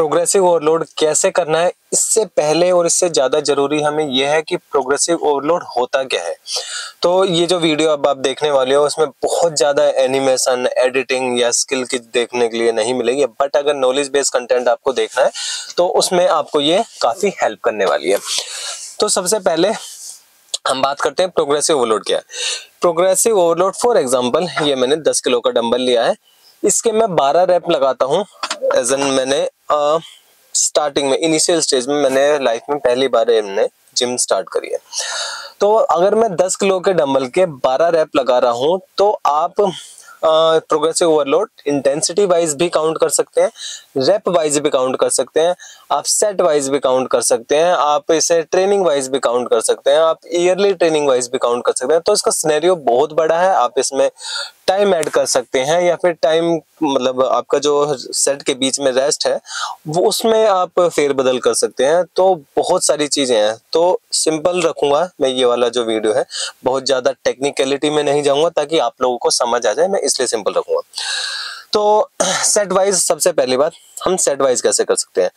Progressive overload कैसे करना है, इससे पहले और इससे ज़्यादा जरूरी हमें यह है कि प्रोग्रेसिव ओवरलोड होता क्या है। तो ये जो वीडियो अब आप देखने वाले हो उसमें बहुत ज़्यादा एनिमेशन, एडिटिंग या स्किल की देखने के लिए नहीं मिलेगी, बट अगर नॉलेज बेस्ड कंटेंट आपको देखना है तो उसमें आपको ये काफ़ी हेल्प करने वाली है। तो सबसे पहले हम बात करते हैं प्रोग्रेसिव ओवरलोड क्या है। प्रोग्रेसिव ओवरलोड फॉर एग्जांपल, ये मैंने 10 किलो का डंबल लिया है, इसके मैं 12 रैप लगाता हूँ। एज एन मैंने स्टार्टिंग में, इनिशियल स्टेज में, मैंने लाइफ में पहली बार मैंने जिम स्टार्ट करी है। तो अगर मैं 10 किलो के डंबल के 12 रैप लगा रहा हूँ तो आप प्रोग्रेसिव ओवरलोड इंटेंसिटी वाइज भी काउंट कर सकते हैं, रैप वाइज भी काउंट कर सकते हैं, आप सेट वाइज भी काउंट कर सकते हैं, आप इसे ट्रेनिंग वाइज भी काउंट कर सकते हैं, आप ईयरली ट्रेनिंग वाइज भी काउंट कर सकते हैं। तो इसका सिनेरियो बहुत बड़ा है, आप इसमें टाइम ऐड कर सकते हैं या फिर टाइम मतलब आपका जो सेट के बीच में रेस्ट है वो उसमें आप फेरबदल कर सकते हैं। तो बहुत सारी चीज़ें हैं, तो सिंपल रखूँगा मैं ये वाला जो वीडियो है, बहुत ज़्यादा टेक्निकलिटी में नहीं जाऊँगा ताकि आप लोगों को समझ आ जाए, मैं इसलिए सिंपल रखूँगा। तो सेट वाइज, सबसे पहली बात हम सेट वाइज कैसे कर सकते हैं,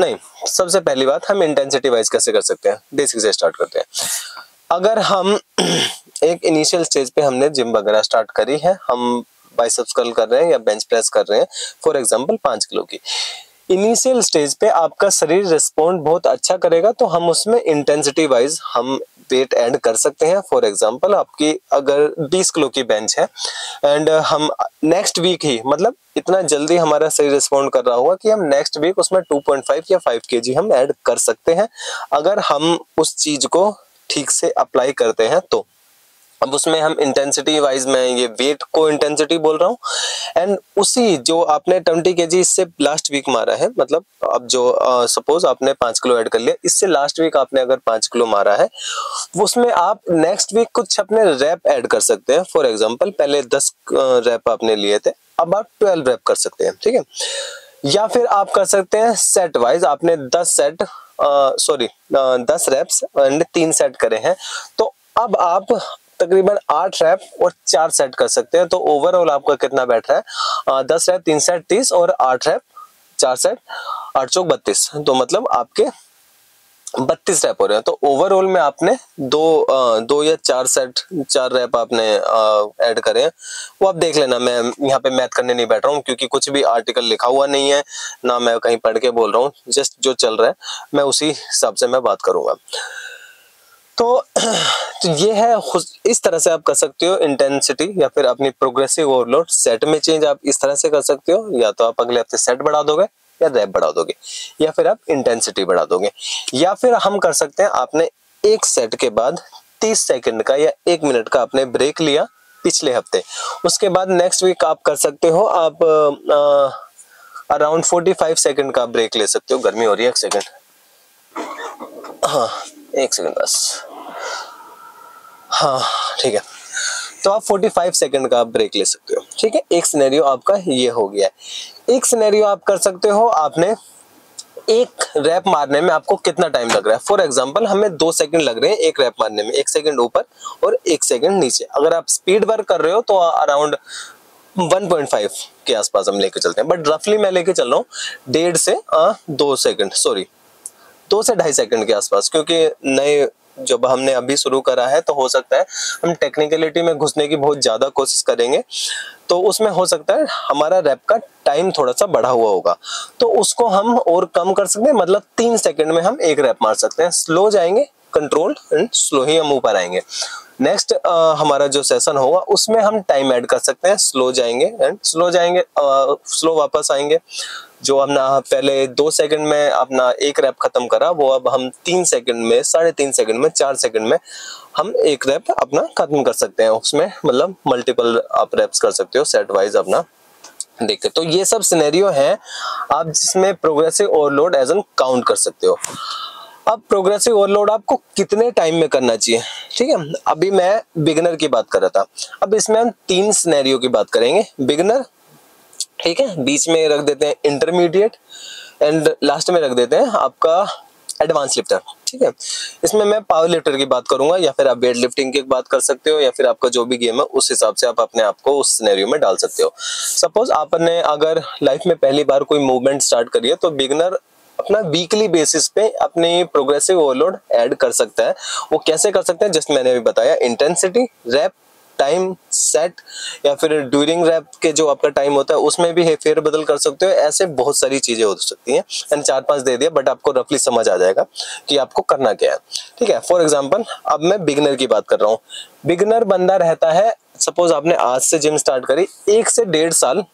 नहीं सबसे पहली बात हम इंटेंसिटी वाइज कैसे कर सकते हैं, बेसिक से स्टार्ट करते हैं। अगर हम एक इनिशियल स्टेज पे हमने जिम वगैरह स्टार्ट करी है, हम बाइसेप्स कर्ल कर रहे हैं या बेंच प्रेस कर रहे हैं फॉर एग्जांपल 5 किलो की, इनिशियल स्टेज पे आपका शरीर रिस्पॉन्ड बहुत अच्छा करेगा तो हम उसमें इंटेंसिटी वाइज हम वेट ऐड कर सकते हैं। फॉर एग्जांपल आपकी अगर 20 किलो की बेंच है एंड हम नेक्स्ट वीक ही, मतलब इतना जल्दी हमारा शरीर रिस्पॉन्ड कर रहा होगा कि हम नेक्स्ट वीक उसमें 2.5 या 5 केजी हम ऐड कर सकते हैं अगर हम उस चीज़ को ठीक से अप्लाई करते हैं। तो अब उसमें हम इंटेंसिटी वाइज, मैं ये वेट को इंटेंसिटी बोल रहा हूँ, एंड उसी जो आपने 20 केजी इससे लास्ट वीक मारा है, मतलब अब जो सपोज आपने 5 किलो ऐड कर लिया, इससे लास्ट वीक आपने अगर 5 किलो मारा है उसमें आप नेक्स्ट वीक कुछ अपने रैप ऐड कर सकते हैं। फॉर एग्जांपल पहले 10 रैप आपने लिए थे, अब आप 12 रैप कर सकते हैं, ठीक है। या फिर आप कर सकते हैं सेट वाइज, आपने 10 रैप्स एंड 3 सेट करे हैं तो अब आप तकरीबन 8 रैप और 4 सेट कर सकते हैं। तो ओवरऑल आपका कितना बैठ रहा है, 10 रैप 3 सेट 30 और 8 रैप 4 सेट 8 चौक 32, तो मतलब आपके 32 रैप हो रहे हैं। तो ओवरऑल में आपने दो या 4 रैप आपने ऐड करे हैं। वो आप देख लेना, मैं यहाँ पे मैथ करने नहीं बैठ रहा हूँ क्योंकि कुछ भी आर्टिकल लिखा हुआ नहीं है, ना मैं कहीं पढ़ के बोल रहा हूँ, जस्ट जो चल रहा है मैं उसी हिसाब से मैं बात करूँगा। तो ये है, इस तरह से आप कर सकते हो इंटेंसिटी या फिर अपनी प्रोग्रेसिव ओवरलोड। सेट में चेंज आप इस तरह से कर सकते हो, या तो आप अगले हफ्ते सेट बढ़ा दोगे या रैप बढ़ा दोगे या फिर आप इंटेंसिटी बढ़ा दोगे, या फिर हम कर सकते हैं आपने एक सेट के बाद 30 सेकंड का या 1 मिनट का आपने ब्रेक लिया पिछले हफ्ते, उसके बाद नेक्स्ट वीक आप कर सकते हो, आप अराउंड 45 सेकंड का ब्रेक ले सकते हो। गर्मी हो रही है, 1 सेकंड, हाँ 1 सेकंड बस, हाँ ठीक है। तो आप 45 सेकंड का आप ब्रेक ले सकते हो, ठीक है। एक सिनेरियो आपका ये हो गया है। एक सिनेरियो आप कर सकते हो, आपने एक रैप मारने में आपको कितना टाइम लग रहा है, फॉर एग्जांपल हमें 2 सेकंड लग रहे हैं एक रैप मारने में, 1 सेकंड ऊपर और 1 सेकंड नीचे। अगर आप स्पीड वर्क कर रहे हो तो अराउंड 1.5 के आसपास हम लेके चलते हैं, बट रफली मैं लेके चल रहा हूँ 2 से 2.5 सेकंड के आसपास, क्योंकि नए जब हमने अभी शुरू करा है तो हो सकता है हम टेक्निकलिटी में घुसने की बहुत ज़्यादा कोशिश करेंगे, तो उसमें हो सकता है हमारा रैप का टाइम थोड़ा सा बढ़ा हुआ होगा, तो उसको हम और कम कर सकते हैं, मतलब 3 सेकंड में हम एक रैप मार सकते हैं। स्लो जाएंगे, कंट्रोल एंड स्लो ही हम ऊपर आएंगे। नेक्स्ट हमारा जो सेशन होगा उसमें हम टाइम ऐड कर सकते हैं, स्लो जाएंगे एंड स्लो वापस आएंगे। जो अपना पहले 2 सेकंड में अपना एक रैप खत्म करा, वो अब हम 3 सेकंड में, 3.5 सेकंड में, 4 सेकंड में हम एक रैप अपना खत्म कर सकते हैं। उसमें मतलब मल्टीपल आप रैप्स कर सकते हो सेट वाइज अपना देखते। तो ये सब सिनेरियो है आप जिसमें progressive overload as an count कर सकते हो। अब प्रोग्रेसिव ओवरलोड आपको कितने टाइम में करना चाहिए, ठीक है। अभी मैं बिगिनर की बात कर रहा था, अब इसमें हम 3 सिनेरियो की बात करेंगे। बिगिनर, ठीक है, बीच में रख देते हैं इंटरमीडिएट एंड लास्ट में रख देते हैं आपका एडवांस लिफ्टर, ठीक है। इसमें मैं पावर लिफ्टर की बात करूंगा या फिर आप वेट लिफ्टिंग की बात कर सकते हो या फिर आपका जो भी गेम है उस हिसाब से आप अपने आप को उस सिनेरियो में डाल सकते हो। सपोज आपने अगर लाइफ में पहली बार कोई मूवमेंट स्टार्ट करी है तो बिगिनर अपना वीकली बेसिस पे अपने प्रोग्रेसिव ओवरलोड ऐड कर सकता है। वो कैसे कर सकते हैं जैसे मैंने अभी बताया, इंटेंसिटी, रैप, टाइम सेट या फिर ड्यूरिंग रैप के जो आपका टाइम होता है उसमें भी हेरफेर बदल कर सकते हो। ऐसे बहुत सारी चीजें हो सकती हैं। एंड 4-5 दे दिया बट आपको रफली समझ आ जाएगा कि आपको करना क्या है, ठीक है। फॉर एग्जाम्पल अब मैं बिगिनर की बात कर रहा हूँ। बिगिनर बंदा रहता है, सपोज आपने आज से जिम स्टार्ट करी, 1 से 1.5 साल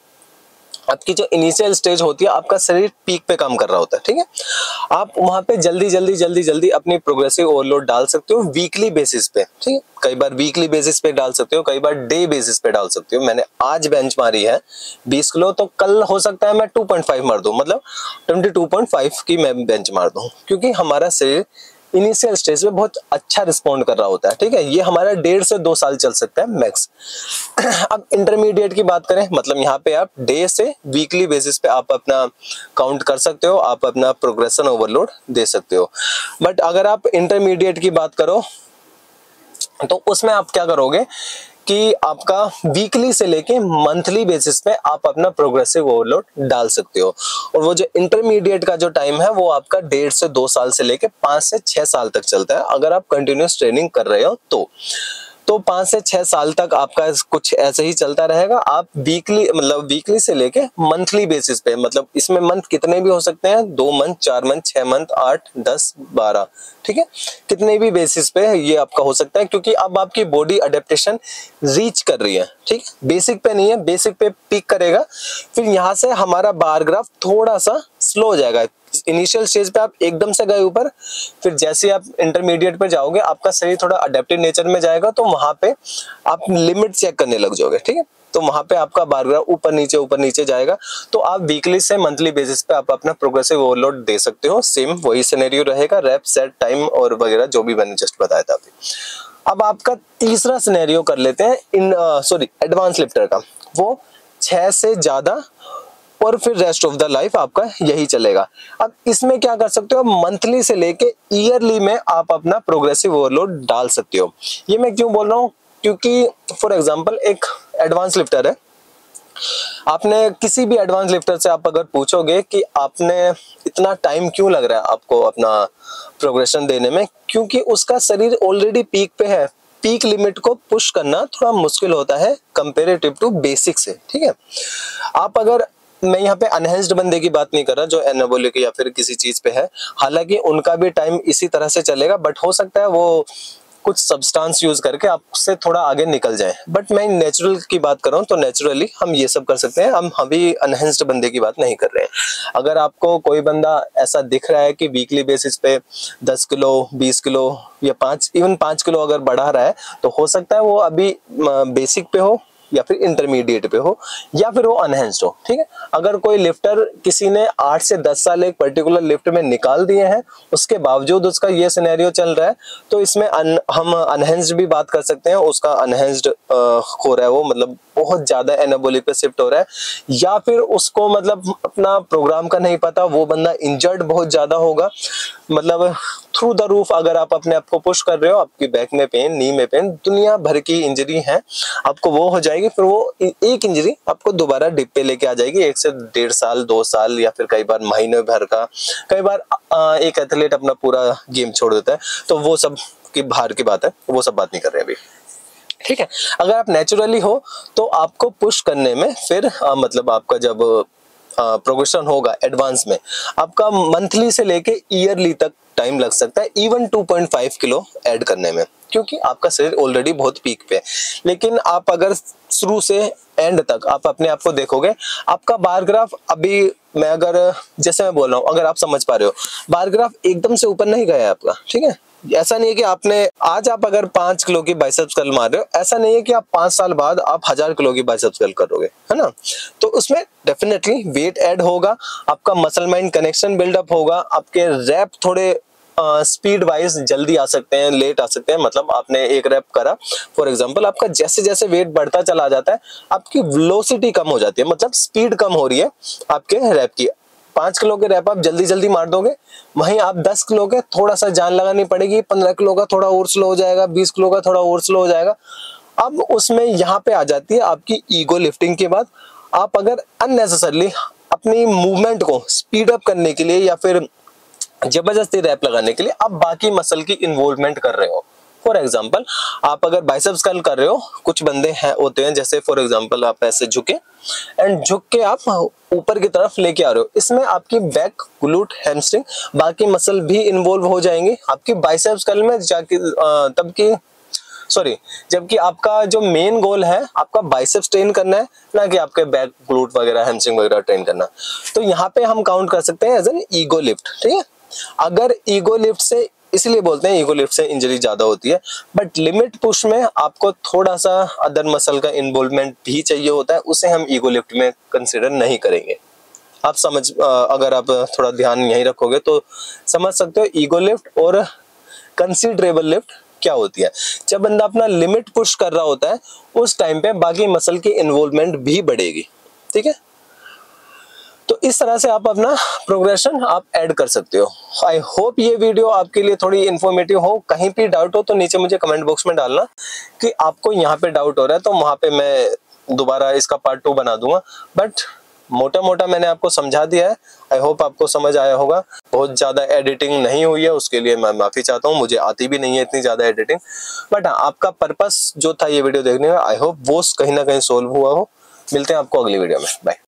आपकी जो इनिशियल स्टेज होती है आपका शरीर पीक पे काम कर रहा होता है, ठीक है। आप वहां पे जल्दी जल्दी अपनी प्रोग्रेसिव ओवरलोड डाल सकते हो वीकली बेसिस पे, ठीक है। कई बार वीकली बेसिस पे डाल सकते हो, कई बार डे बेसिस पे डाल सकते हो। मैंने आज बेंच मारी है 20 किलो तो कल हो सकता है मैं 2.5 मार दूं, मतलब 22.5 की मैं बेंच मार दूं, क्योंकि हमारा शरीर इनिशियल स्टेज में बहुत अच्छा रिस्पॉन्ड कर रहा होता है, ठीक है। ये हमारा 1.5 से 2 साल चल सकता है मैक्स। अब इंटरमीडिएट की बात करें, मतलब यहाँ पे आप डे से वीकली बेसिस पे आप अपना काउंट कर सकते हो, आप अपना प्रोग्रेशन ओवरलोड दे सकते हो। बट अगर आप इंटरमीडिएट की बात करो तो उसमें आप क्या करोगे कि आपका वीकली से लेके मंथली बेसिस पे आप अपना प्रोग्रेसिव ओवरलोड डाल सकते हो। और वो जो इंटरमीडिएट का जो टाइम है वो आपका 1.5 से 2 साल से लेके 5 से 6 साल तक चलता है, अगर आप कंटिन्यूस ट्रेनिंग कर रहे हो तो 5 से 6 साल तक आपका कुछ ऐसे ही चलता रहेगा। आप वीकली से लेके मंथली बेसिस पे, मतलब इसमें मंथ कितने भी हो सकते हैं, 2 मंथ 4 मंथ 6 मंथ 8 10 12, ठीक है, कितने भी बेसिस पे ये आपका हो सकता है, क्योंकि अब आपकी बॉडी अडेप्टेशन रीच कर रही है, ठीक। बेसिक पे नहीं है, बेसिक पे पिक करेगा, फिर यहाँ से हमारा बार ग्राफ थोड़ा सा स्लो हो जाएगा। इनिशियल स्टेज पे आप एकदम से गए ऊपर, फिर जैसे आप इंटरमीडिएट पे जाओगे आपका शरीर थोड़ा अडेप्टिव नेचर में जाएगा तो वहां पे आप लिमिट चेक करने लग जाओगे, ठीक है। तो वहां पे आपका बार ग्राफ ऊपर नीचे जाएगा। तो आप वीकली से मंथली बेसिस पे आप अपना प्रोग्रेसिव ओवरलोड दे सकते हो। सेम वही सिनेरियो रहेगा, रैप, सेट, टाइम और वगैरह जो भी मैंने जस्ट बताया था अभी। अब आपका तीसरा सिनेरियो कर लेते हैं एडवांस लिफ्टर का। वो 6 से ज्यादा और फिर रेस्ट ऑफ द लाइफ आपका यही चलेगा। अब इसमें क्या कर सकते हो, मंथली से लेके ईयरली में आप अपना प्रोग्रेसिव ओवरलोड डाल सकते हो। ये मैं क्यों बोल रहा हूँ, क्योंकि फॉर एग्जांपल एक एडवांस लिफ्टर है, आपने किसी भी एडवांस लिफ्टर से आप अगर पूछोगे कि आपने इतना टाइम क्यों लग रहा है आपको अपना प्रोग्रेशन देने में, क्योंकि उसका शरीर ऑलरेडी पीक पे है। पीक लिमिट को पुश करना थोड़ा मुश्किल होता है कंपेरेटिव टू बेसिक से, ठीक है। आप अगर, मैं यहाँ पे अनहेंस्ड बंदे की बात नहीं कर रहा जो एनाबॉलिक या फिर किसी चीज पे है, हालांकि उनका भी टाइम इसी तरह से चलेगा, बट हो सकता है वो कुछ सब्सटेंस यूज करके आपसे थोड़ा आगे निकल जाए। बट मैं नेचुरल की बात कर रहा हूँ तो नेचुरली हम ये सब कर सकते हैं, हम अभी अनहेंस्ड बंदे की बात नहीं कर रहे हैं। अगर आपको कोई बंदा ऐसा दिख रहा है कि वीकली बेसिस पे 10 किलो 20 किलो या 5 किलो अगर बढ़ा रहा है तो हो सकता है वो अभी बेसिक पे हो या फिर इंटरमीडिएट पे हो या फिर वो अनहेंस्ड हो, ठीक है। अगर कोई लिफ्टर, किसी ने 8 से 10 साल एक पर्टिकुलर लिफ्ट में निकाल दिए हैं, उसके बावजूद उसका ये सिनेरियो चल रहा है, तो इसमें हम अनहेंस्ड भी बात कर सकते हैं। उसका अनहेंस्ड हो रहा है वो, मतलब बहुत ज्यादा एनाबॉलिक पे शिफ्ट हो रहा है, या फिर उसको मतलब अपना प्रोग्राम का नहीं पता, वो बंदा इंजर्ड बहुत ज्यादा होगा, मतलब थ्रू द रूफ। अगर आप अपने आप को पुश कर रहे हो, आपकी बैक में पेन, नी में पेन, दुनिया भर की इंजरी है, आपको वो हो जाएगी, फिर वो एक इंजरी आपको दोबारा डिप पे लेके आ जाएगी 1 से 1.5 साल 2 साल या फिर कई बार महीने भर का। कई बार एक एथलीट अपना पूरा गेम छोड़ देता है, तो वो सब की बाहर की बात है, वो सब बात नहीं कर रहे अभी, ठीक है। अगर आप नेचुरली हो तो आपको पुश करने में फिर मतलब आपका जब प्रोग्रेशन होगा एडवांस में, आपका मंथली से लेके ईयरली तक टाइम लग सकता है, इवन 2.5 किलो ऐड करने में, क्योंकि आपका शरीर ऑलरेडी बहुत पीक पे है। लेकिन आप अगर शुरू से एंड तक आप अपने आप को देखोगे, आपका बार ग्राफ अभी मैं अगर जैसे मैं बोल रहा हूँ, अगर आप समझ पा रहे हो, बार ग्राफ एकदम से ऊपर नहीं गया है आपका, ठीक है। ऐसा नहीं है कि आपने आज आप अगर 5 किलो की बाइसेप्स कर्ल मार रहे हो, ऐसा नहीं है कि आप 5 साल बाद आप 1000 किलो की बाइसेप्स कर्ल करोगे, है ना। तो उसमें डेफिनेटली वेट ऐड होगा, आपका मसल माइंड कनेक्शन बिल्डअप होगा, आपके रैप थोड़े स्पीड वाइज जल्दी आ सकते हैं, लेट आ सकते हैं। मतलब आपने एक रैप करा फॉर एग्जांपल, आपका जैसे जैसे वेट बढ़ता चला जाता है आपकी वेलोसिटी कम हो जाती है, मतलब स्पीड कम हो रही है आपके रैप की, 5 किलो के रैप आप जल्दी जल्दी मार दोगे, वहीं आप 10 किलो के थोड़ा सा जान लगानी पड़ेगी, 15 किलो का थोड़ा और स्लो हो जाएगा, 20 किलो का थोड़ा और स्लो हो जाएगा। अब उसमें यहाँ पे आ जाती है आपकी ईगो लिफ्टिंग के बाद। आप अगर अननेसेसरली अपनी मूवमेंट को स्पीड अप करने के लिए या फिर जबरदस्ती रैप लगाने के लिए आप बाकी मसल की इन्वॉल्वमेंट कर रहे हो। फॉर एग्जाम्पल आप अगर बाइसेप्स कर्ल कर रहे हो, कुछ बंदे हैं होते हैं जैसे फॉर एग्जाम्पल आप ऐसे झुके एंड झुक के आप ऊपर की तरफ लेके आ रहे हो, इसमें आपकी बैक, ग्लूट, हैमस्ट्रिंग, बाकी मसल भी इन्वॉल्व हो जाएंगे आपकी बाइसेप्स कर्ल में जाके। जबकि आपका जो मेन गोल है आपका बाइसेप्स ट्रेन करना है, ना कि आपके बैक, ग्लूट वगैरह, हैमस्ट्रिंग वगैरह ट्रेन करना। तो यहाँ पे हम काउंट कर सकते हैं एज एन ईगो लिफ्ट, ठीक है। अगर ईगो लिफ्ट से, इसलिए बोलते हैं ईगो लिफ्ट से इंजरी ज्यादा होती है, बट लिमिट पुश में आपको थोड़ा सा अदर मसल का इन्वॉल्वमेंट भी चाहिए होता है, उसे हम ईगो लिफ्ट में कंसीडर नहीं करेंगे। आप समझ, अगर आप थोड़ा ध्यान यहीं रखोगे तो समझ सकते हो ईगो लिफ्ट और कंसीडरेबल लिफ्ट क्या होती है। जब बंदा अपना लिमिट पुश कर रहा होता है उस टाइम पे बाकी मसल की इन्वॉल्वमेंट भी बढ़ेगी, ठीक है। तो इस तरह से आप अपना प्रोग्रेशन आप ऐड कर सकते हो। आई होप ये वीडियो आपके लिए थोड़ी इन्फॉर्मेटिव हो। कहीं भी डाउट हो तो नीचे मुझे कमेंट बॉक्स में डालना कि आपको यहाँ पे डाउट हो रहा है, तो वहाँ पे मैं दोबारा इसका पार्ट 2 बना दूंगा। बट मोटा मोटा मैंने आपको समझा दिया है, आई होप आपको समझ आया होगा। बहुत ज़्यादा एडिटिंग नहीं हुई है, उसके लिए मैं माफ़ी चाहता हूँ, मुझे आती भी नहीं है इतनी ज़्यादा एडिटिंग। बट हाँ, आपका पर्पस जो था ये वीडियो देखने का, आई होप वो कहीं ना कहीं सोल्व हुआ हो। मिलते हैं आपको अगली वीडियो में, बाय।